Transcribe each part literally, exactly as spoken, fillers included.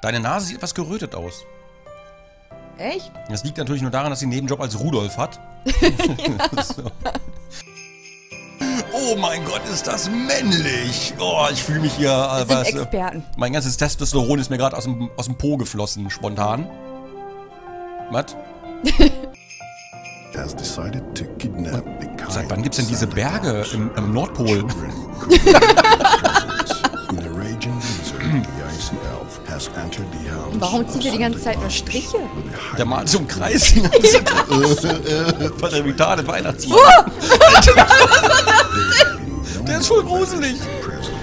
Deine Nase sieht etwas gerötet aus. Echt? Das liegt natürlich nur daran, dass sie einen Nebenjob als Rudolf hat. So. Oh mein Gott, ist das männlich! Oh, ich fühle mich hier... Äh, was, Experten. Äh, mein ganzes Testosteron ist mir gerade aus dem, aus dem Po geflossen, spontan. Was? Seit wann gibt's denn diese Berge im, im Nordpol? Warum zieht ihr die ganze Zeit nur Striche? Der malt so einen Kreis. Was ein retarder Weihnachtsmann. Der ist voll gruselig.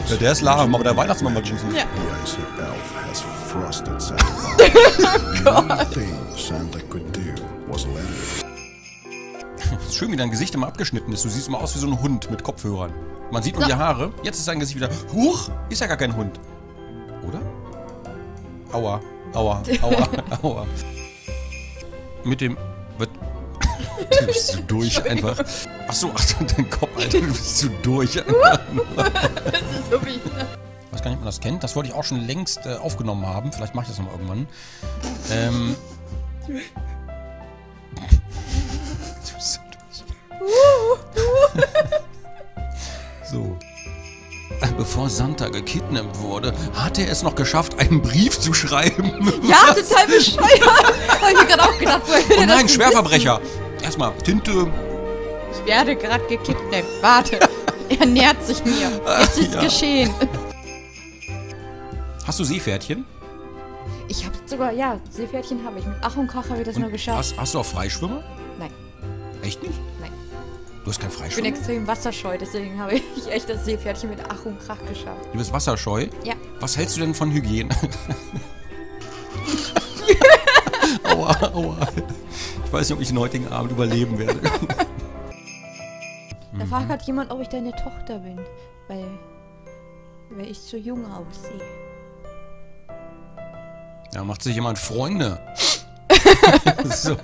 Ja, der ist lahm, aber der Weihnachtsmann war gruselig. Ja. Es ist schön, wie dein Gesicht immer abgeschnitten ist. Du siehst immer aus wie so ein Hund mit Kopfhörern. Man sieht nur so die Haare. Jetzt ist dein Gesicht wieder... Huch! Ist ja gar kein Hund. Oder? Aua, aua, aua, aua. Mit dem... Was? Du bist so durch einfach. Achso, ach, dein Kopf, Alter, du bist so durch einfach. Das ist so wichtig. Ich weiß gar nicht, ob man das kennt. Das wollte ich auch schon längst äh, aufgenommen haben. Vielleicht mache ich das noch mal irgendwann. Ähm... Du bist so durch. So. Bevor Santa gekidnappt wurde, hat er es noch geschafft, einen Brief zu schreiben. Ja, was? Total bescheuert. Habe ich mir gerade auch gedacht. Oh nein, Schwerverbrecher. Wissen. Erstmal Tinte. Ich werde gerade gekidnappt. Warte. Er nähert sich mir. Jetzt ist ja. geschehen. Hast du Seepferdchen? Ich habe sogar, ja, Seepferdchen habe ich. Mit Ach und Krach habe ich das und nur geschafft. Hast, hast du auch Freischwimmer? Nein. Echt nicht? Nein. Du hast kein Freischwimmen? Ich bin extrem wasserscheu, deswegen habe ich echt das Seepferdchen mit Ach und Krach geschafft. Du bist wasserscheu? Ja. Was hältst du denn von Hygiene? Aua, aua. Ich weiß nicht, ob ich den heutigen Abend überleben werde. Da fragt halt jemand, ob ich deine Tochter bin, weil, weil ich so jung aussehe. Da macht sich jemand Freunde. So.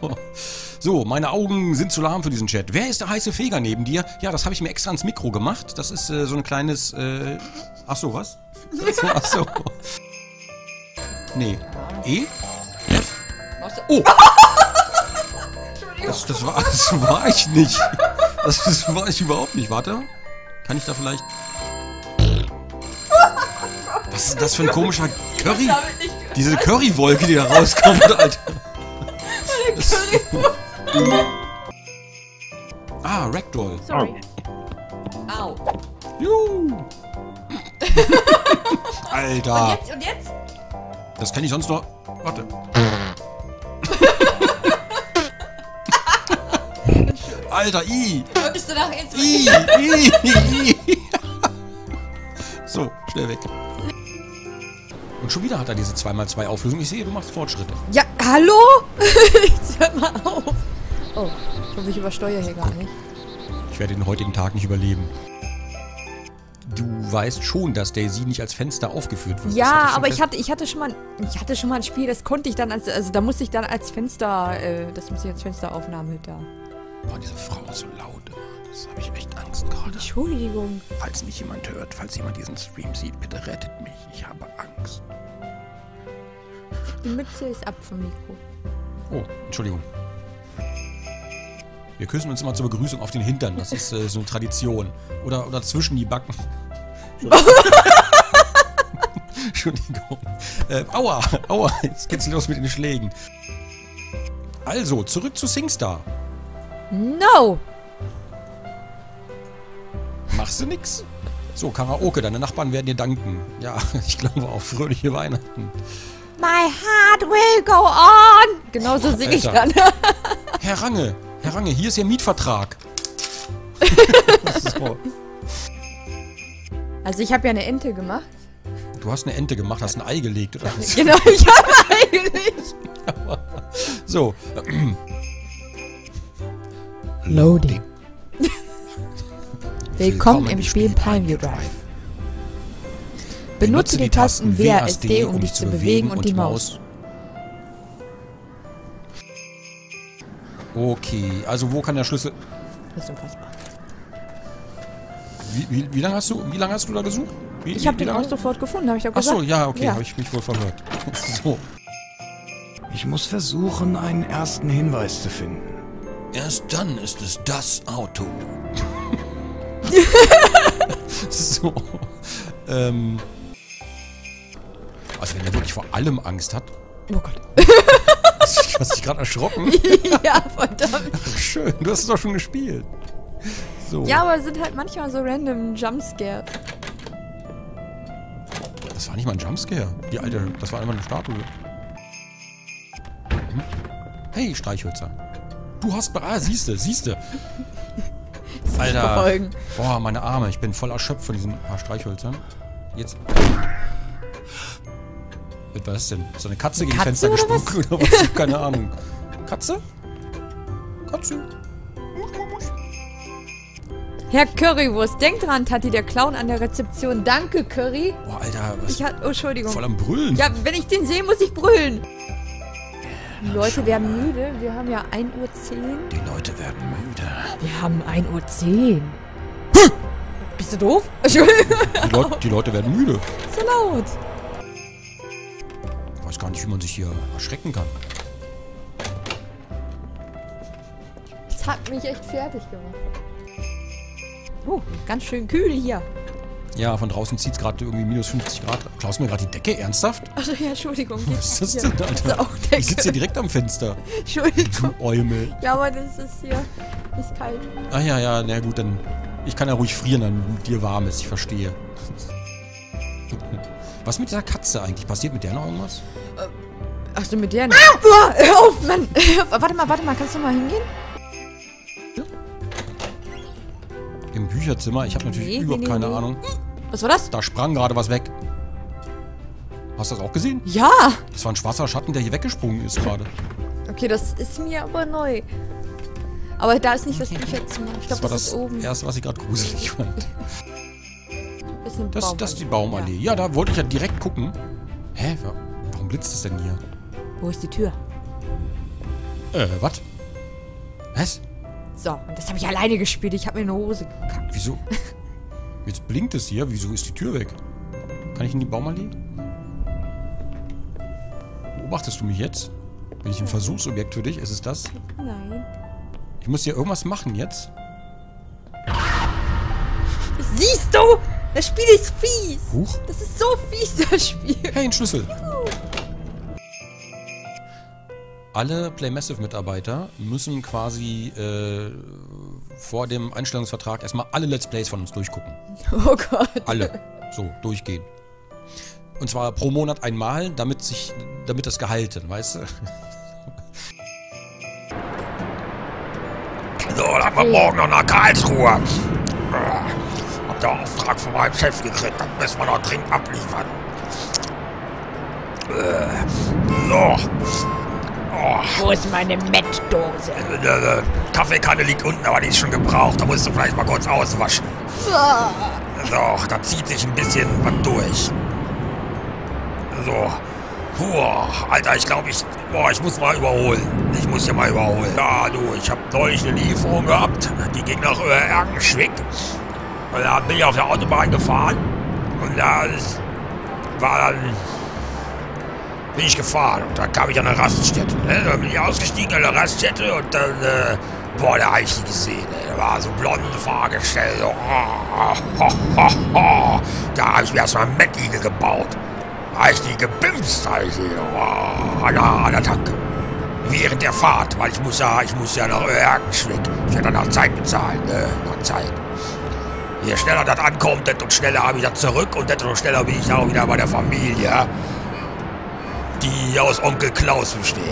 So, meine Augen sind zu lahm für diesen Chat. Wer ist der heiße Feger neben dir? Ja, das habe ich mir extra ans Mikro gemacht. Das ist äh, so ein kleines... Äh... Achso, was? Achso, achso. Nee. E? F? Oh! Das, das, war, das war ich nicht. Das, das war ich überhaupt nicht. Warte. Kann ich da vielleicht... Was ist das für ein komischer Curry? Diese Currywolke, die da rauskommt, Alter. Ah, Ragdoll. Sorry. Au. Juhu. Alter. Und jetzt? Und jetzt? Das kann ich sonst noch... Warte. Alter, I. Wirkst du nach jetzt? I, I, I. So, schnell weg. Und schon wieder hat er diese zwei mal zwei Auflösung. Ich sehe, du machst Fortschritte. Ja, hallo? Jetzt hört mal auf. Oh, ich glaube, ich übersteuere hier gar nicht. Ich werde den heutigen Tag nicht überleben. Du weißt schon, dass Daisy nicht als Fenster aufgeführt wird. Ja, aber ich hatte, ich, hatte schon mal, ich hatte schon mal ein Spiel, das konnte ich dann als... Also da musste ich dann als Fenster... Äh, das muss ich als Fensteraufnahme mit da. Boah, diese Frau ist so laut immer. Das habe ich echt Angst gerade. Entschuldigung. Falls mich jemand hört, falls jemand diesen Stream sieht, bitte rettet mich. Ich habe Angst. Die Mütze ist ab vom Mikro. Oh, Entschuldigung. Wir küssen uns immer zur Begrüßung auf den Hintern. Das ist äh, so eine Tradition. Oder, oder zwischen die Backen. Entschuldigung. Äh, aua, aua. Jetzt geht's los mit den Schlägen. Also, zurück zu Singstar. No. Machst du nix? So, Karaoke. Deine Nachbarn werden dir danken. Ja, ich glaube auch. Fröhliche Weihnachten. My heart will go on. Genau so singe ich dann. Herr Range, Herr Range, hier ist Ihr Mietvertrag. So. Also ich habe ja eine Ente gemacht. Du hast eine Ente gemacht, hast ein Ei gelegt oder was? Genau, ich habe ein Ei gelegt. So. Loading. Willkommen im Spiel Pioneer Drive. Benutze die Tasten W A S D, um dich zu bewegen und die Maus. Okay, also wo kann der Schlüssel... Das ist unfassbar. Wie, wie, wie lange hast du, wie lange hast du da gesucht? Wie, ich habe den auch sofort gefunden, habe ich doch gesagt. Ach so, ja, okay, ja. Habe ich mich wohl verhört. So. Ich muss versuchen, einen ersten Hinweis zu finden. Erst dann ist es das Auto. So. Ähm. Also wenn er wirklich vor allem Angst hat. Oh Gott. Du hast dich gerade erschrocken. Ja, verdammt. Ach, schön, du hast es doch schon gespielt. So. Ja, aber sind halt manchmal so random Jumpscares. Das war nicht mal ein Jumpscare. Die alte, das war einfach eine Statue. Hm? Hey, Streichhölzer. Du hast... Ah, siehste, siehste. Alter. Boah, meine Arme. Ich bin voll erschöpft von diesen paar Streichhölzern. Jetzt... Was ist denn? So eine Katze gegen Katze Fenster gespuckt oder was? Keine Ahnung. Katze? Katze? Herr Currywurst, denk dran, Tati, der Clown an der Rezeption. Danke, Curry. Boah, Alter, was? Ich hat, oh, Entschuldigung. Voll am Brüllen. Ja, wenn ich den sehe, muss ich brüllen. Die Na, Leute werden müde. Wir haben ja ein Uhr zehn. Die Leute werden müde. Wir haben ein Uhr zehn. Hm. Bist du doof? Entschuldigung. Die, Leut, die Leute werden müde. So laut. Ich weiß gar nicht, wie man sich hier erschrecken kann. Das hat mich echt fertig gemacht. Oh, ganz schön kühl hier. Ja, von draußen zieht es gerade irgendwie minus fünfzig Grad. Schaust du mir gerade die Decke? Ernsthaft? Ach ja, Entschuldigung. Was ist das denn, Alter? Auch ich sitze hier direkt am Fenster. Entschuldigung. Du Eumel. Ja, aber das ist hier ist kalt. Ach ja, ja, na gut, dann... Ich kann ja ruhig frieren, dann dir warm ist. Ich verstehe. Was mit dieser Katze eigentlich? Passiert mit der noch irgendwas? Ach so, mit der nicht. Ah! Hör auf, Mann! Warte mal, warte mal, kannst du mal hingehen? Ja. Im Bücherzimmer? Ich habe natürlich nee, überhaupt nee, keine nee. Ahnung. Was war das? Da sprang gerade was weg. Hast du das auch gesehen? Ja! Das war ein schwarzer Schatten, der hier weggesprungen ist gerade. Okay, das ist mir aber neu. Aber da ist nicht das Bücherzimmer. Ich glaube, das, das, das ist oben. Das war das Erste, was ich gerade gruselig fand. Das, das ist die Baumallee. Ja, da wollte ich ja direkt gucken. Hä? Warum blitzt das denn hier? Wo ist die Tür? Äh, was? Was? So, und das habe ich alleine gespielt. Ich habe mir eine Hose gekackt. Wieso? Jetzt blinkt es hier. Wieso ist die Tür weg? Kann ich in die Baumallee? Beobachtest du mich jetzt? Bin ich ein Versuchsobjekt für dich? Ist es das? Nein. Ich muss hier irgendwas machen jetzt. Siehst du? Das Spiel ist fies! Huch? Das ist so fies, das Spiel! Hey, ein Schlüssel! Juhu. Alle Playmassive-Mitarbeiter müssen quasi äh, vor dem Einstellungsvertrag erstmal alle Let's Plays von uns durchgucken. Oh Gott! Alle. So, durchgehen. Und zwar pro Monat einmal, damit sich, damit das gehalten, weißt du? So, dann haben wir morgen noch nach Karlsruhe! Der Auftrag von meinem Chef gekriegt, dann müssen wir noch dringend abliefern. Äh, so. Oh. Wo ist meine Mettdose? Äh, äh, Kaffeekanne liegt unten, aber die ist schon gebraucht. Da musst du vielleicht mal kurz auswaschen. Ah. So, da zieht sich ein bisschen was durch. So. Puh, Alter, ich glaube, ich, boah, ich muss mal überholen. Ich muss ja mal überholen. Ja, du, ich habe neulich eine Lieferung gehabt. Die ging nach äh, Erkenschwick. Und da bin ich auf der Autobahn gefahren und da war dann, bin ich gefahren und dann kam ich an eine Raststätte. Ne? Da bin ich ausgestiegen an eine Raststätte und dann, äh, boah, da habe ich die gesehen. Ne? Da war so blonde Fahrgestell, so, oh, oh, oh, oh. Da habe ich mir erstmal eine Mettlinie gebaut. Da habe ich die gebimst, da habe ich die, oh, an, der, an der Tanke. Während der Fahrt, weil ich muss ja, ich muss ja nach Erkenschwick. Ich werde dann nach Zeit bezahlen, ne? Nach Zeit. Je schneller das ankommt, desto schneller habe ich das zurück und desto schneller bin ich auch wieder bei der Familie, die aus Onkel Klaus besteht.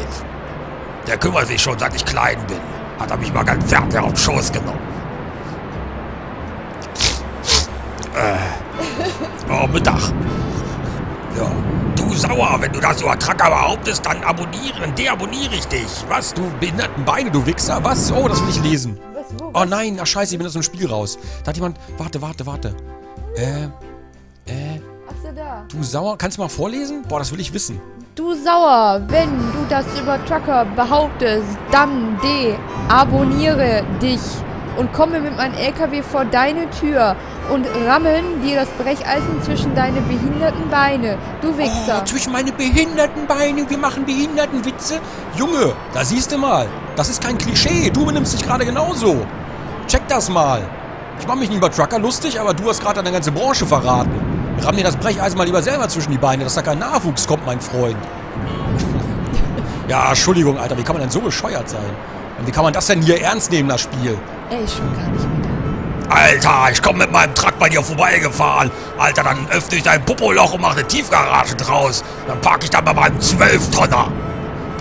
Der kümmert sich schon, seit ich klein bin. Hat er mich mal ganz fertig auf den Schoß genommen. Äh. Oh, Mittag. Ja. Du Sauer, wenn du das über Tracker behauptest, dann abonnieren, deabonniere ich dich. Was, du behinderten Beine, du Wichser? Was? Oh, das will ich lesen. Oh nein, ach scheiße, ich bin aus dem Spiel raus. Da hat jemand... Warte, warte, warte. Äh, äh... Ach so, da. Du Sauer, kannst du mal vorlesen? Boah, das will ich wissen. Du Sauer, wenn du das über Trucker behauptest, dann de abonniere dich und komme mit meinem L K W vor deine Tür und rammen dir das Brecheisen zwischen deine behinderten Beine. Du Wichser. Oh, zwischen meine behinderten Beine. Wir machen Behindertenwitze. Junge, da siehst du mal. Das ist kein Klischee. Du benimmst dich gerade genauso. Check das mal. Ich mache mich nicht über Trucker lustig, aber du hast gerade deine ganze Branche verraten. Ramm dir das Brecheisen mal lieber selber zwischen die Beine, dass da kein Nachwuchs kommt, mein Freund. Ja, Entschuldigung, Alter. Wie kann man denn so bescheuert sein? Und wie kann man das denn hier ernst nehmen, das Spiel? Ey, schon gar nicht mehr. Alter, ich komme mit meinem Truck bei dir vorbeigefahren. Alter, dann öffne ich dein Popoloch und mache eine Tiefgarage draus. Dann parke ich da bei meinem zwölf Tonner.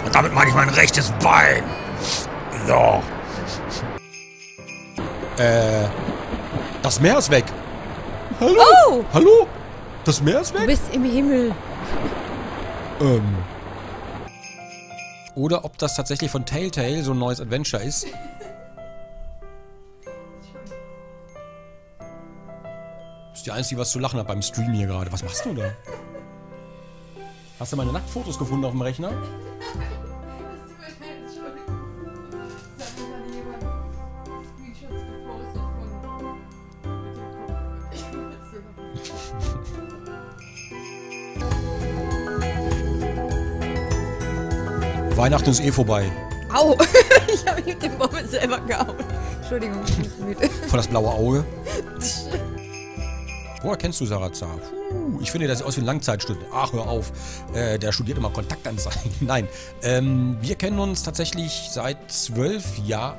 Und damit meine ich mein rechtes Bein. So. Äh. Das Meer ist weg. Hallo? Oh. Hallo? Das Meer ist weg? Du bist im Himmel. Ähm. Oder ob das tatsächlich von Telltale so ein neues Adventure ist. Ist die Einzige, die was zu lachen hat beim Stream hier gerade. Was machst du da? Hast du meine Nacktfotos gefunden auf dem Rechner? Weihnachten ist eh vorbei. Au! Ich habe mich mit dem Bobbel selber gehauen. Entschuldigung, ich bin müde. Voll das blaue Auge. Woher kennst du Sarazar? Puh, ich finde, das sieht aus wie ein Langzeitstudent. Ach, hör auf. Äh, der studiert immer Kontaktanzeigen. Nein. Ähm, wir kennen uns tatsächlich seit zwölf Jahren.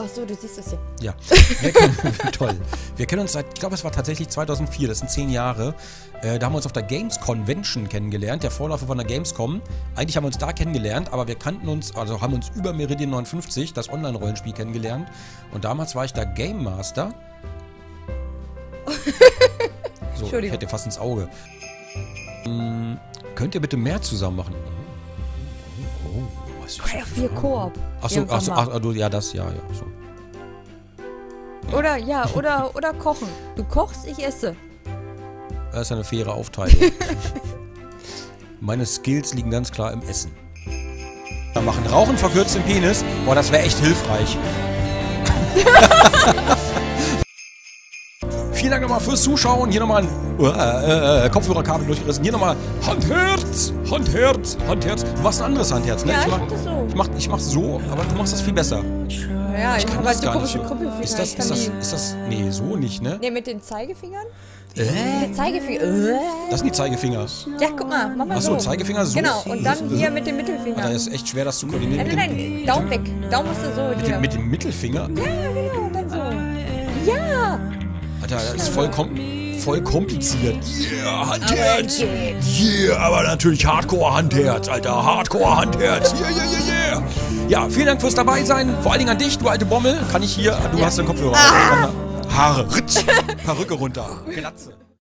Ach so, du siehst das hier. Ja. Wir kennen, toll. Wir kennen uns seit, ich glaube, es war tatsächlich zweitausendvier. Das sind zehn Jahre. Da haben wir uns auf der Games Convention kennengelernt, der Vorläufer von der Gamescom. Eigentlich haben wir uns da kennengelernt, aber wir kannten uns, also haben uns über Meridian neunundfünfzig, das Online-Rollenspiel, kennengelernt. Und damals war ich da Game Master. So, ich hätte fast ins Auge. Hm, könnt ihr bitte mehr zusammen machen? Oh, oh, was ist das? vier Koop. Achso, achso, achso, ja, das, ja, ja. So. Oder, ja, oder, oder kochen. Du kochst, ich esse. Das ist eine faire Aufteilung. Meine Skills liegen ganz klar im Essen. Wir machen Rauchen verkürzt den Penis. Boah, das wäre echt hilfreich. Vielen Dank nochmal fürs Zuschauen. Hier nochmal ein äh, äh, Kopfhörerkabel durchgerissen. Hier nochmal Handherz, Handherz, Handherz. Du machst ein anderes Handherz, ne? Ja, ich, mach, ich, so. ich, mach, ich mach so, aber du machst das viel besser. Ja, ich, ich kann das gar nicht so. Ist das, ist, das, ist das, nee, so nicht, ne? Ne, mit den Zeigefingern? Äh? Zeigefinger. Äh? Das sind die Zeigefinger. Ja, guck mal, mach mal Achso, so. Achso, Zeigefinger so. Genau, und dann hier mit dem Mittelfinger. Da ist echt schwer, das zu koordinieren. Nein, nein, nein, Daumen weg. Daumen musst du so mit hier. Dem, mit dem Mittelfinger? Ja, genau, dann so. Ja! Alter, das ist voll, kom voll kompliziert. Yeah, Handherz! Yeah, aber natürlich Hardcore-Handherz, Alter. Hardcore-Handherz. Yeah, yeah, yeah, yeah. Ja, vielen Dank fürs Dabeisein. Vor allen Dingen an dich, du alte Bommel. Kann ich hier... Du hast den Kopfhörer. Ah. Haare, Ritsch, Perücke runter, Glatze.